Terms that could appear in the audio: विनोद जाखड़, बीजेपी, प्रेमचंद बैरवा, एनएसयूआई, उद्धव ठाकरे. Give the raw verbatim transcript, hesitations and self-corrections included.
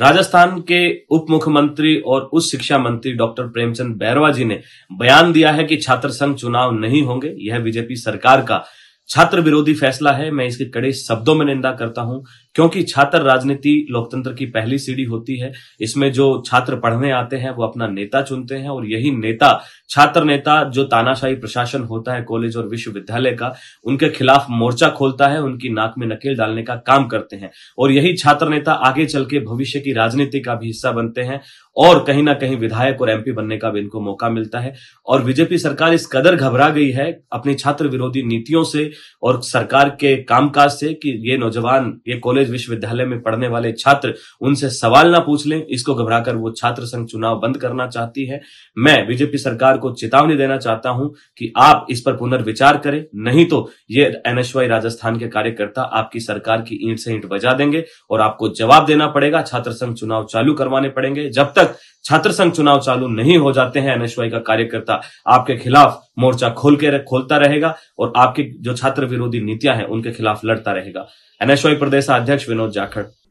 राजस्थान के उप मुख्यमंत्री और उस शिक्षा मंत्री डॉक्टर प्रेमचंद बैरवा जी ने बयान दिया है कि छात्र संघ चुनाव नहीं होंगे। यह बीजेपी सरकार का छात्र विरोधी फैसला है। मैं इसके कड़े शब्दों में निंदा करता हूं, क्योंकि छात्र राजनीति लोकतंत्र की पहली सीढ़ी होती है। इसमें जो छात्र पढ़ने आते हैं वो अपना नेता चुनते हैं और यही नेता, छात्र नेता, जो तानाशाही प्रशासन होता है कॉलेज और विश्वविद्यालय का, उनके खिलाफ मोर्चा खोलता है, उनकी नाक में नकेल डालने का काम करते हैं। और यही छात्र नेता आगे चल के भविष्य की राजनीति का भी हिस्सा बनते हैं और कहीं ना कहीं विधायक और एमपी बनने का भी इनको मौका मिलता है। और बीजेपी सरकार इस कदर घबरा गई है अपनी छात्र विरोधी नीतियों से और सरकार के कामकाज से कि ये नौजवान, ये कॉलेज विश्वविद्यालय में पढ़ने वाले छात्र उनसे सवाल ना पूछ लें। इसको घबराकर वो छात्र संघ चुनाव बंद करना चाहती है। मैं बीजेपी सरकार को चेतावनी देना चाहता हूं कि आप इस पर पुनर्विचार करें, नहीं तो ये एनएसयूआई राजस्थान के कार्यकर्ता आपकी सरकार की ईंट से ईंट बजा देंगे और आपको जवाब देना पड़ेगा। छात्र संघ चुनाव चालू करवाने पड़ेंगे। जब तक छात्र संघ चुनाव चालू नहीं हो जाते हैं, एनएसयूआई का कार्यकर्ता आपके खिलाफ मोर्चा खोल के खोलता रहेगा और आपकी जो छात्र विरोधी नीतियां हैं उनके खिलाफ लड़ता रहेगा। एनएसयूआई प्रदेश अध्यक्ष विनोद जाखड़।